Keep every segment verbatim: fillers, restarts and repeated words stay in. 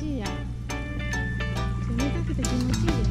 sillas. Se nota que tenemos sillas.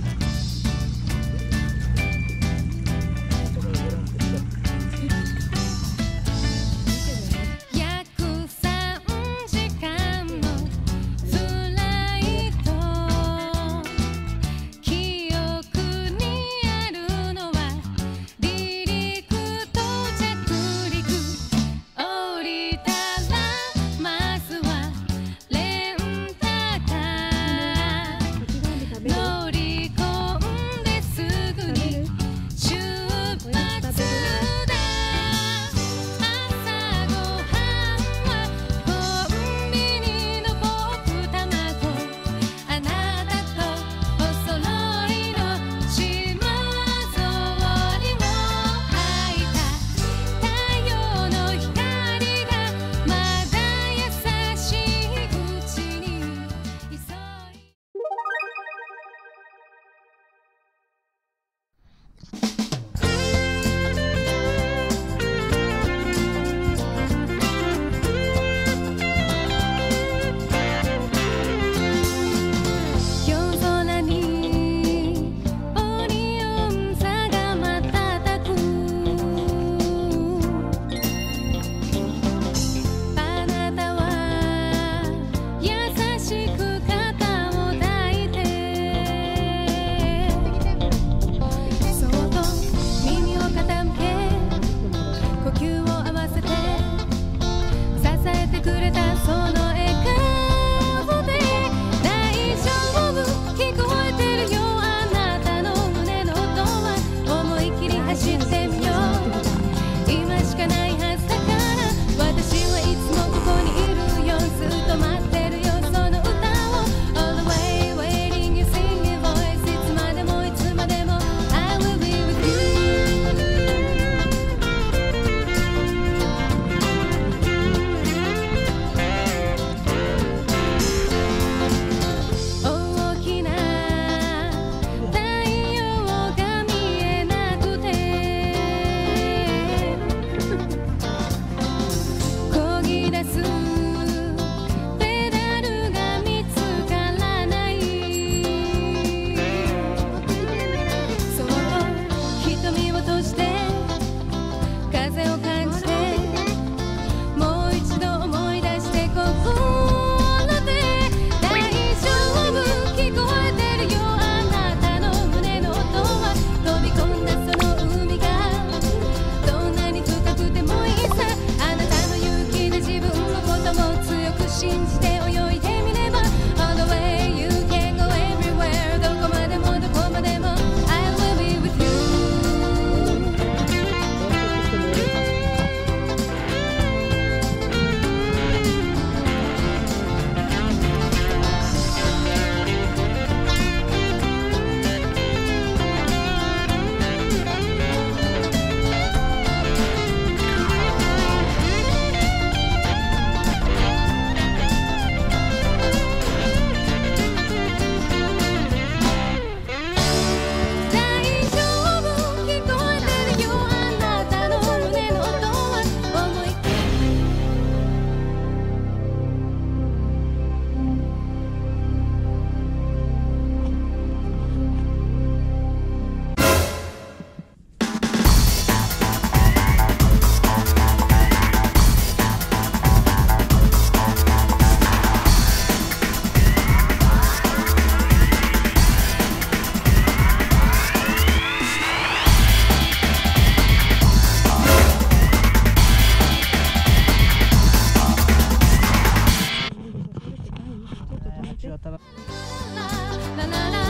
La la la.